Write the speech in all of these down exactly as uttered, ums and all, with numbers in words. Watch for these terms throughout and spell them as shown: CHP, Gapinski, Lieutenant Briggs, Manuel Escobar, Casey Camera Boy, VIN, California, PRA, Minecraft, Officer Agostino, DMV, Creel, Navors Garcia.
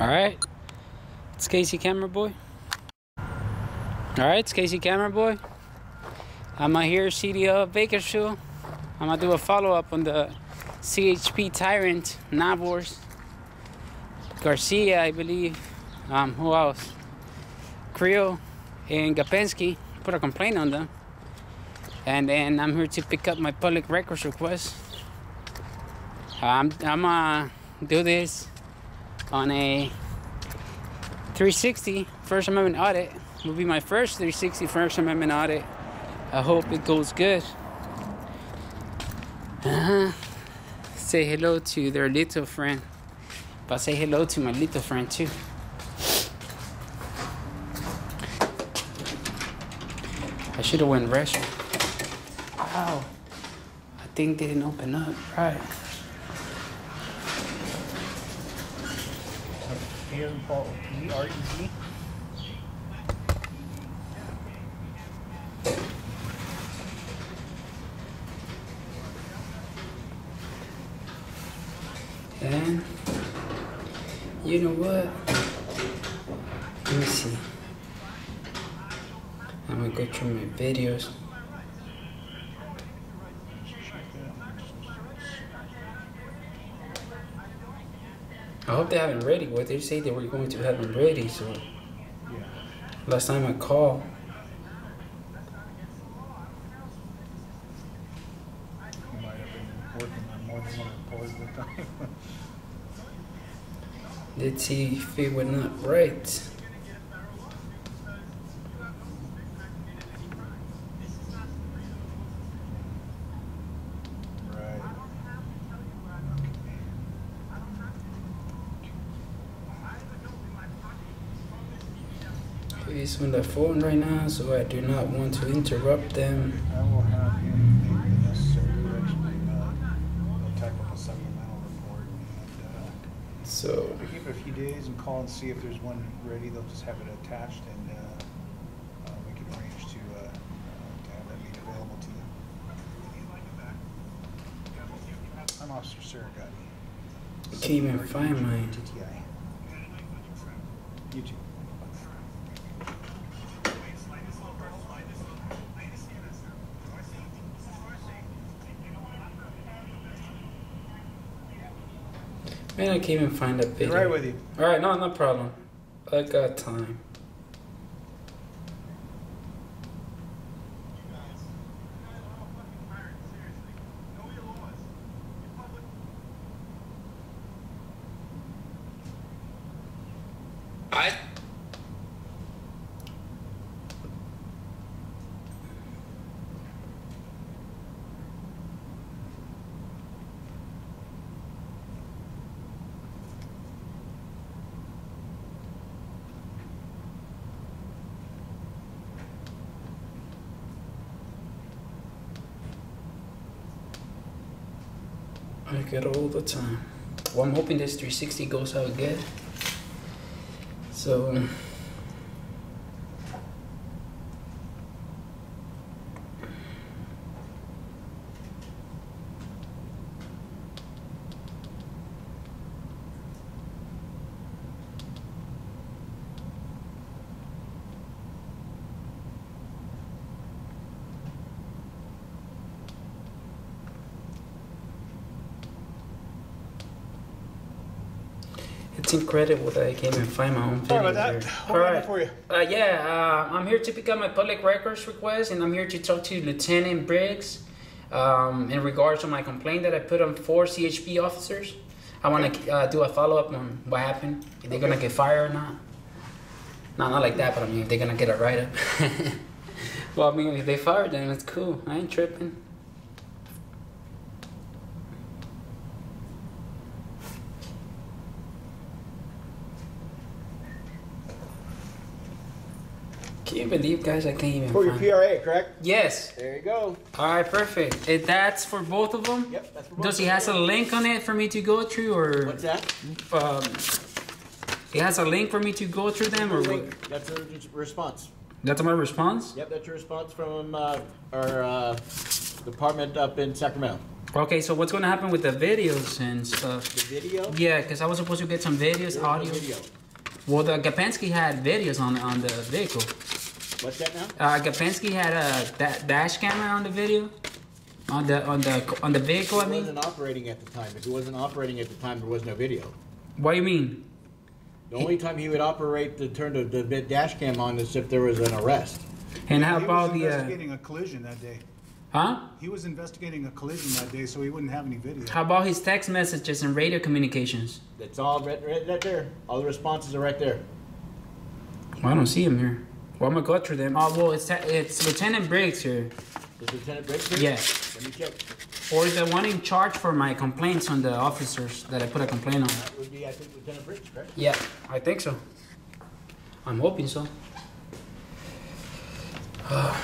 Alright, it's Casey Camera Boy. Alright, it's Casey Camera Boy. I'm out here, C D O of Bakersfield. I'm gonna do a follow up on the C H P tyrant, Navors Garcia, I believe. Um, who else? Creel and Gapinski. Put a complaint on them. And then I'm here to pick up my public records request. Um, I'm gonna do this on a three sixty First Amendment audit. It will be my first three sixty First Amendment audit. I hope it goes good. Uh-huh. Say hello to their little friend. But say hello to my little friend too. I should have went restroom. Wow. I think they didn't open up. Right. P R E Z. And you know what? Let me see. I'm gonna go through my videos. I hope they haven't ready. What they say they were going to have them ready. So yeah. Last time I called, you might have been working on more than one pose at the time. Let's see if it were not right. He's on the phone right now, so I do not want to interrupt them. I will have anything the necessary direction. Uh, I'll type up a supplemental report. And, uh, so we give it a few days and call and see if there's one ready. They'll just have it attached, and uh, uh, we can arrange to uh, uh, to have that meet available to them. I'm Officer Agostino. I can't even find mine. YouTube. Man, I can't even find that video. Right with you. All right, no, no problem. I got time. I. I get all the time. Well, I'm hoping this three sixty goes out good. So um, it's incredible that I came and find my own video. Sorry about that. All right. For you. Uh, yeah, uh, I'm here to pick up my public records request, and I'm here to talk to Lieutenant Briggs um, in regards to my complaint that I put on four C H P officers. I want to uh, do a follow-up on what happened, if they're okay. Going to get fired or not. No, not like that, but I mean, if they're going to get a write-up. Well, I mean, if they fired them, it's cool. I ain't tripping. Can't believe, guys, I can't even for your P R A, correct? Yes. There you go. All right, perfect. If that's for both of them? Yep, that's for both. Does he has a link on it for me to go through, or? What's that? Um, he has a link for me to go through them, or what? That's a response. That's my response? Yep, that's your response from uh, our uh, department up in Sacramento. Okay, so what's going to happen with the videos and stuff? The video? Yeah, because I was supposed to get some videos, There's audio. No video. Well, the Gapinski had videos on on the vehicle. What's that now? Uh, Gapinski had a da dash camera on the video, on the on the on the vehicle. It I mean, it wasn't operating at the time. If it wasn't operating at the time, there was no video. What do you mean? The only time he would operate to turn the, the dash cam on is if there was an arrest. And how about the? He was investigating the, uh, a collision that day. Huh? He was investigating a collision that day, so he wouldn't have any video. How about his text messages and radio communications? That's all right, right, right there. All the responses are right there. Well, I don't see him here. Well, I'm gonna go through them. Oh well, it's it's Lieutenant Briggs here. Is Lieutenant Briggs here? Yes. Let me check. Or the one in charge for my complaints on the officers that I put a complaint on. That would be, I think, Lieutenant Briggs, correct? Yeah, I think so. I'm hoping so. Uh.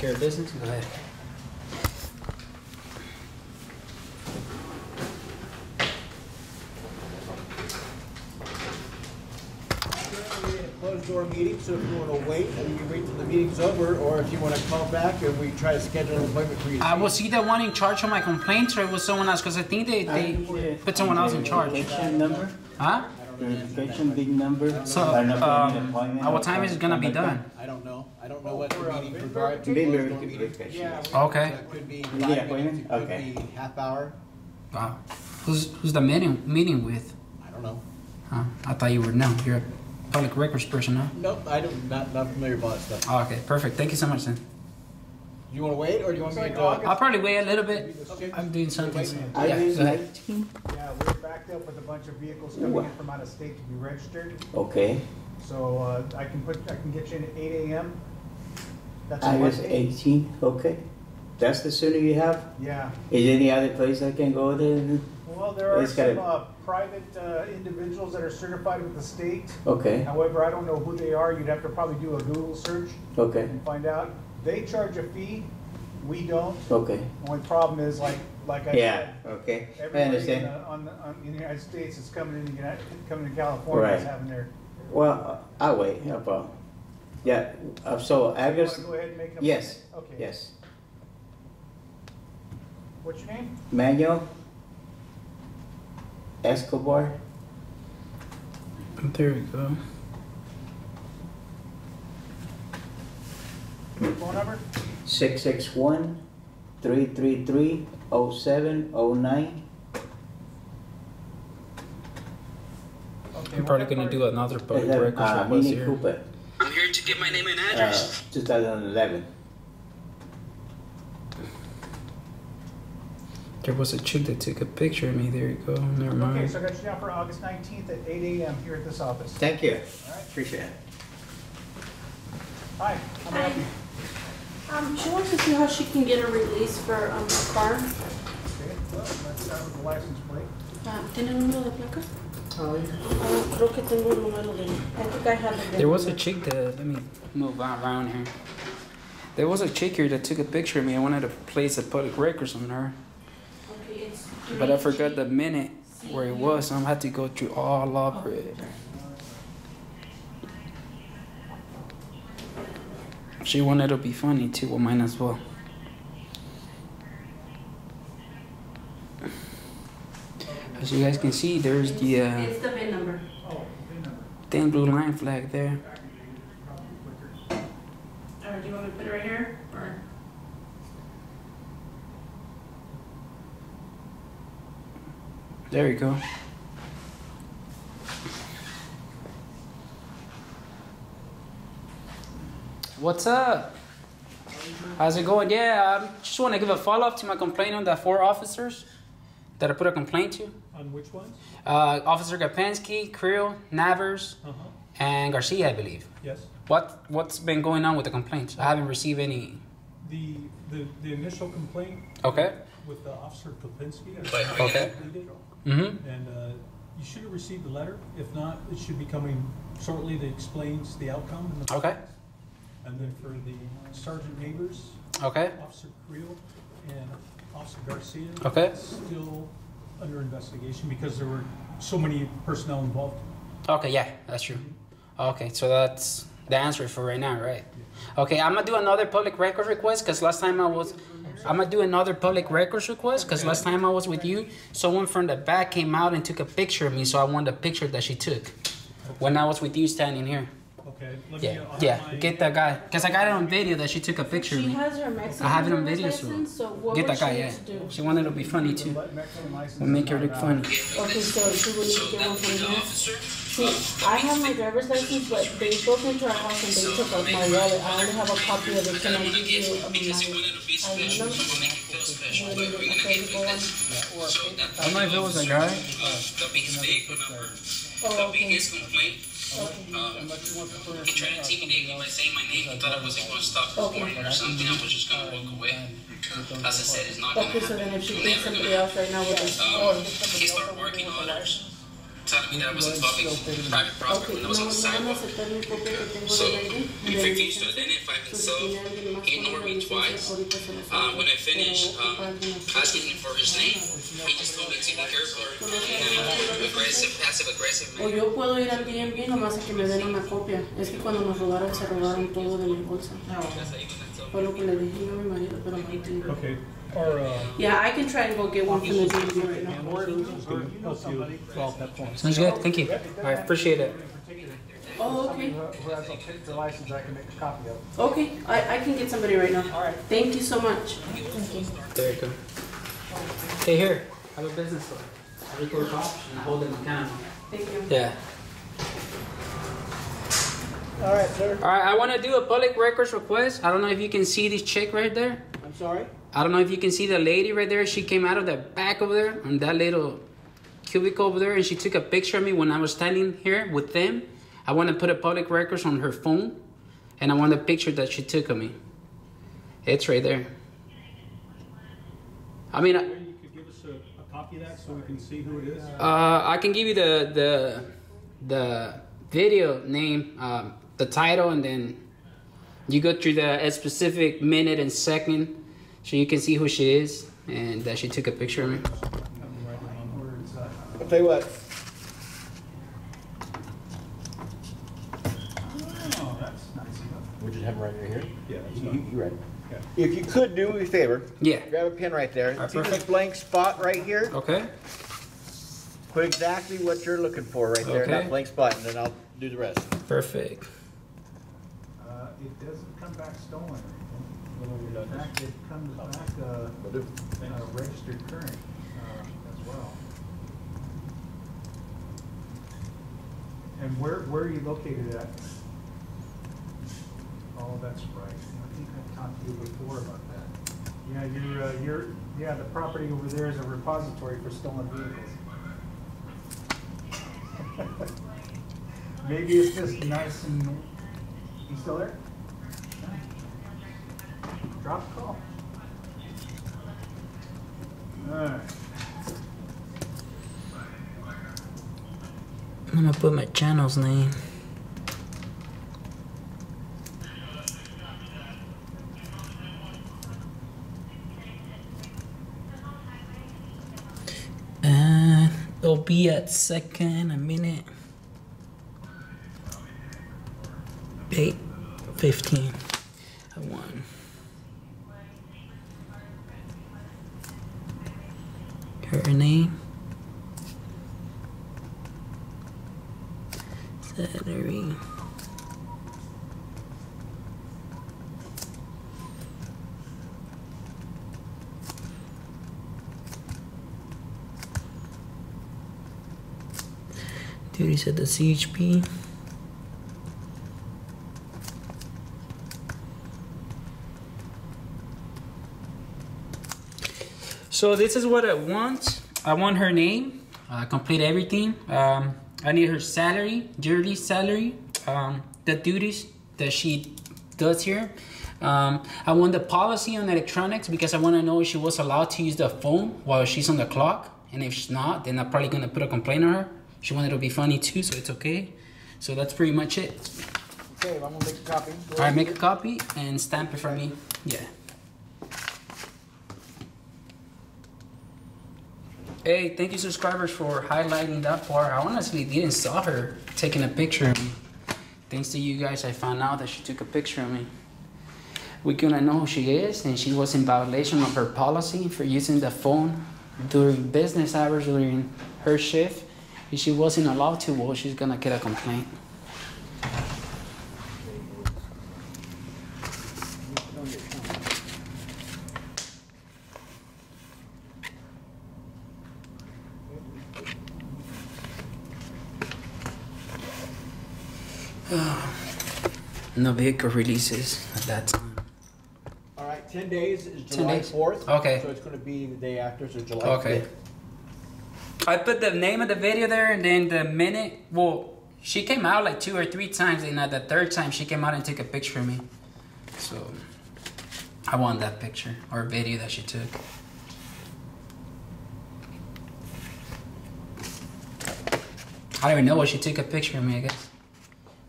Care of business? Go ahead. We're in a closed door meeting, so if you want to wait, and you wait till the meeting's over, or if you want to call back and we try to schedule an appointment for you. I will see the one in charge of my complaints, or it was someone else, because I think they, they put someone else in charge. Number? Huh? Verification big number. So, um, at what time is it gonna be done? I don't know. I don't know what the meeting regard to. Yeah. Okay. It could be five minutes. It could be half hour. Wow. Who's who's the meeting meeting with? I don't know. Huh? I thought you would know. You're a public records person, huh? Nope. I don't. Not not familiar with that stuff. Oh, okay. Perfect. Thank you so much, then. You want to wait, or do you want me to go? I'll probably wait a little bit. Okay. I'm doing something. Yeah, yeah, we're backed up with a bunch of vehicles coming Ooh. in from out of state to be registered. Okay. So uh, I can put, I can get you in at eight A M That's I was eighteen. Okay. That's the sooner you have. Yeah. Is there any other place I can go there? Well, there are it's some uh, private uh, individuals that are certified with the state. Okay. However, I don't know who they are. You'd have to probably do a Google search. Okay. And find out. They charge a fee, we don't. Okay. Only problem is, like, like I yeah. said, okay. everybody I understand. In, the, on the, on, in the United States is coming in the United, coming to California right. is having their. Well, I'll wait. No problem. Yeah. Uh, so I guess. Go ahead and make yes. Okay. Yes. What's your name? Manuel Escobar. There we go. Phone number? six six one, three three three, oh seven oh nine. Okay, I'm probably going to do another public record uh, Mini here. Cooper. I'm here to get my name and address. Uh, two thousand eleven. There was a chick that took a picture of me. There you go. Never mind. Okay, so I got you down for August nineteenth at eight A M here at this office. Thank you. All right. Appreciate it. Hi. How Hi. Happy. Um, she wants to see how she can get a release for um, the car. Okay, well, let's start with the license plate. Uh, ¿Tiene el número de placa? Oh, yeah. Uh, creo que tengo el número de... I think I have it. There was a chick that... Let me move on around here. There was a chick here that took a picture of me. I wanted to place a public records on her. Okay, it's... But I forgot the minute where it was, so I'm going to have to go through all of it. She wanted to be funny too, well, mine as well. As you guys can see, there's the. Uh, it's the V I N number. Oh, V I N number. Thin blue line flag there. Or do you want me to put it right here? Or? There you go. What's up? How's it going? Yeah, I just want to give a follow-up to my complaint on the four officers that I put a complaint to. On which ones? Uh, Officer Gapinski, Creel, Navors, uh-huh. and Garcia, I believe. Yes. What, what's been going on with the complaints? I haven't received any. The, the, the initial complaint okay. with the Officer Gapinski. Okay. Mm-hmm. And uh, You should have received the letter. If not, it should be coming shortly that explains the outcome. The okay. Process. And then for the Sergeant Neighbors, okay. Officer Creel and Officer Garcia, okay. Still under investigation because there were so many personnel involved. Okay, yeah, that's true. Okay, so that's the answer for right now, right? Yeah. Okay, I'm gonna do another public records request because last time I was... I'm gonna do another public records request because last time I was with you, someone from the back came out and took a picture of me, so I wanted a picture that she took when I was with you standing here. Okay. Let yeah, me, yeah. Get that guy because I got it on video that she took a picture she of me. She has her Mexican I have it on video, license, so, so what get that guy. Yeah. Do? She wanted to be funny too. We'll make her look funny. Okay, so she will need to get one from you. See, I have my driver's license, but they broke into our house and they took off my wallet. I only have a copy of it. Can I give you a mine? I don't know if it was a guy. The biggest complaint. They tried to intimidate me by saying my name. They thought I wasn't going to stop recording or something. I was just going to walk away. As I said, it's not going to happen. She'll never do it. He started working on others, telling me that I was involved in private property when I was on the sidewalk. So he refused to identify himself, he ignored me twice. Um, when I finished um, asking him for his name, he just told me to be careful in an aggressive, passive-aggressive manner. O yo puedo ir al D M V nomás a que me den una copia. Es que cuando nos robaron se robaron todo de mi bolsa. Fue lo que le dije yo a mi marido, pero no entiendo. Okay. Or, uh, yeah, I can try and go get one from the D M V right now. Or, or, or you know somebody. Sounds good. Thank you. I appreciate it. Oh, okay. Who has a license I can make a copy of. Okay, I, I can get somebody right now. All right. Thank you so much. Thank you. There you go. Hey, here. I have a business card. I record cops and hold them accountable. Thank you. Yeah. All right, sir. All right, I want to do a public records request. I don't know if you can see this chick right there. I'm sorry? I don't know if you can see the lady right there. She came out of the back over there on that little cubicle over there, and she took a picture of me when I was standing here with them. I want to put a public records on her phone, and I want a picture that she took of me. It's right there. I mean, I, you could give us a, a copy of that so we can see who it is. Uh, I can give you the the the video name, um, the title, and then you go through the specific minute and second. So you can see who she is and that she took a picture of me. I'll tell you what. Oh, that's nice enough. We just have it right here. Yeah, that's you, you ready? Yeah. If you could do me a favor, yeah. Grab a pen right there. Right, see perfect. This blank spot right here? Okay. Put exactly what you're looking for right there, okay. That blank spot, and then I'll do the rest. Perfect. Uh, it doesn't come back stolen. In fact, it comes back uh, uh, registered current uh, as well. And where where are you located at? Oh, that's right. I think I talked to you before about that. Yeah, you're uh, you're yeah. The property over there is a repository for stolen vehicles. Maybe it's just nice and. You still there? Drop call. All right. I'm gonna put my channel's name. And it'll be at second, a minute, eight, fifteen. I won. Her name, salary, duties at the C H P. So this is what I want. I want her name, uh, complete everything. Um, I need her salary, yearly salary, um, the duties that she does here. Um, I want the policy on electronics because I want to know if she was allowed to use the phone while she's on the clock. And if she's not, then I'm probably going to put a complaint on her. She wanted to be funny too, so it's okay. So that's pretty much it. Okay, I'm gonna make a copy. All right, make a copy and stamp it for me. Yeah. Hey, thank you subscribers for highlighting that part. I honestly didn't saw her taking a picture of me. Thanks to you guys, I found out that she took a picture of me. We're gonna know who she is, and she was in violation of her policy for using the phone during business hours, during her shift. If she wasn't allowed to, well, she's gonna get a complaint. No vehicle releases at that time. All right, ten days is July fourth. Okay. So it's going to be the day after, so July fifth. Okay. I put the name of the video there, and then the minute, well, she came out like two or three times, and at the third time, she came out and took a picture of me. So I want that picture or video that she took. I don't even know why she took a picture of me, I guess.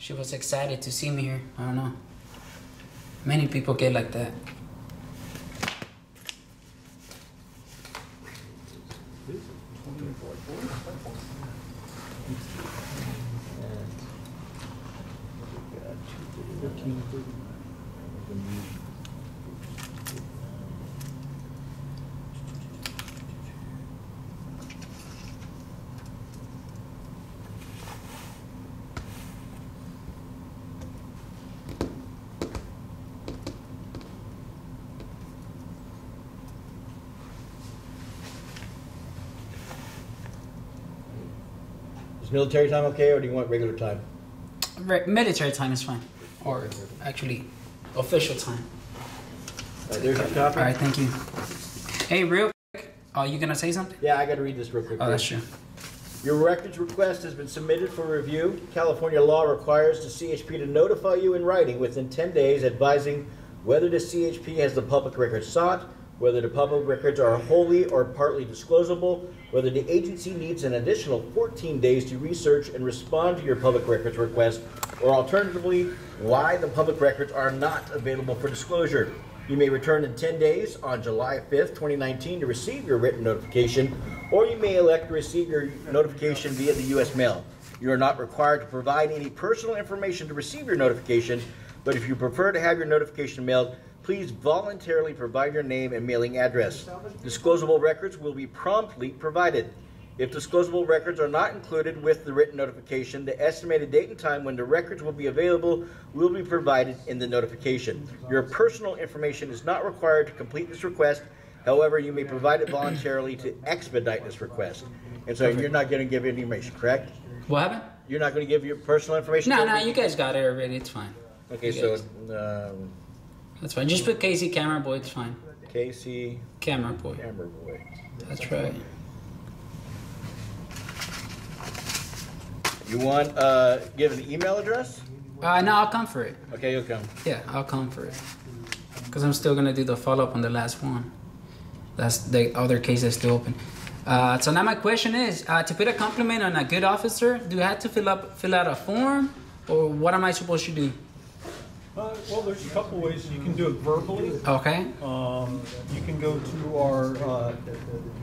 She was excited to see me here. I don't know. Many people get like that. Is military time okay, or do you want regular time? Re military time is fine, or actually official time. All right, there's your copy. All right, thank you. Hey, real quick, are you going to say something? Yeah, I got to read this real quick. Oh, that's true. Your records request has been submitted for review. California law requires the C H P to notify you in writing within ten days, advising whether the C H P has the public records sought, whether the public records are wholly or partly disclosable, whether the agency needs an additional fourteen days to research and respond to your public records request, or alternatively, why the public records are not available for disclosure. You may return in ten days on July fifth, twenty nineteen to receive your written notification, or you may elect to receive your notification via the U S mail. You are not required to provide any personal information to receive your notification, but if you prefer to have your notification mailed, please voluntarily provide your name and mailing address. Disclosable records will be promptly provided. If disclosable records are not included with the written notification, the estimated date and time when the records will be available will be provided in the notification. Your personal information is not required to complete this request. However, you may provide it voluntarily to expedite this request. And so you're not going to give any information, correct? What happened? You're not going to give your personal information? No, no, you guys got it already. It's fine. Okay, so... Um, that's fine. Just put Casey Camera Boy. It's fine. Casey Camera Boy. Camera Boy. That's right. You want uh, give an email address? Uh, no, I'll come for it. Okay, you'll come. Yeah, I'll come for it. Because I'm still gonna do the follow up on the last one. That's the other case that's still open. Uh, so now my question is: uh, to put a compliment on a good officer, do I have to fill up fill out a form, or what am I supposed to do? Uh, well, there's a couple ways you can do it verbally. Okay. Um, you can go to our, uh,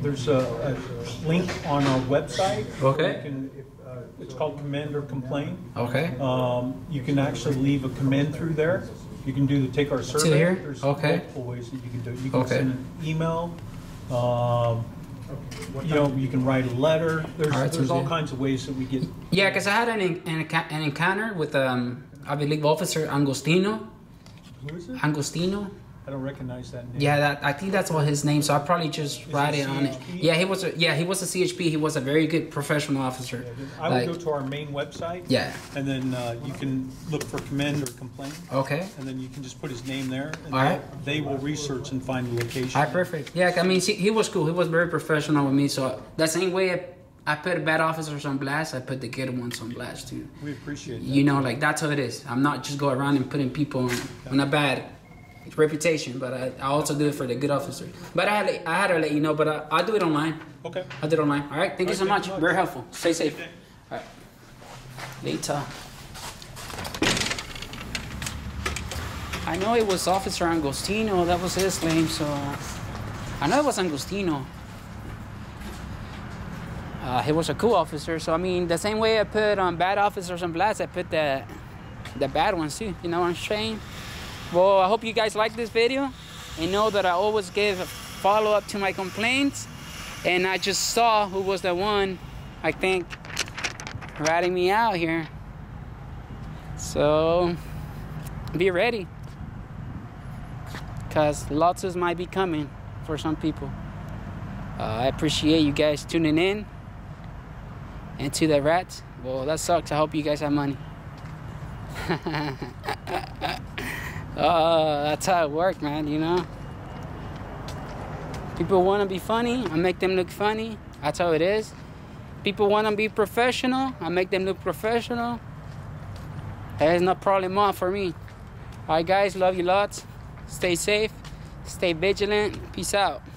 there's a, a link on our website. Okay. You can, uh, it's called Commend or Complain. Okay. Um, you can actually leave a commend through there. You can do the take our survey. To here? There's okay. multiple ways that you can do it. You can okay. send an email. Um, you know, you can write a letter. There's all, right, there's all kinds of ways that we get. Yeah, because I had an, an, an encounter with... Um, I believe Officer Agostino. Who is it? Agostino. I don't recognize that name. Yeah, that, I think that's what his name. So I probably just is write it on it. Yeah, he was. A, yeah, he was a C H P. He was a very good professional officer. Yeah, I would like, go to our main website. Yeah. And then uh, you can look for commend or complain. Okay. And then you can just put his name there. And all right. They will research and find the location. All right, perfect. Yeah, I mean, see, he was cool. He was very professional with me. So that same way. I, I put bad officers on blast. I put the good ones on blast too. We appreciate that. You know, like that's how it is. I'm not just going around and putting people on, on a bad reputation, but I, I also do it for the good officers. But I had, I had to let you know, but I, I'll do it online. Okay. I'll do it online. All right. Thank All you right, so much. much. Very helpful. Stay safe. Okay. All right. Later. I know it was Officer Agostino. That was his name, so... I know it was Agostino. Uh, he was a cool officer, so I mean, the same way I put on um, bad officers and blasts, I put the, the bad ones too, you know what I'm saying? Well, I hope you guys like this video, and know that I always give a follow-up to my complaints, and I just saw who was the one, I think, ratting me out here. So, be ready. Because lawsuits might be coming for some people. Uh, I appreciate you guys tuning in. And to the rats, well, that sucks. I hope you guys have money. Oh, that's how it works, man, you know? People want to be funny. I make them look funny. That's how it is. People want to be professional. I make them look professional. There's no problem off for me. All right, guys. Love you lots. Stay safe. Stay vigilant. Peace out.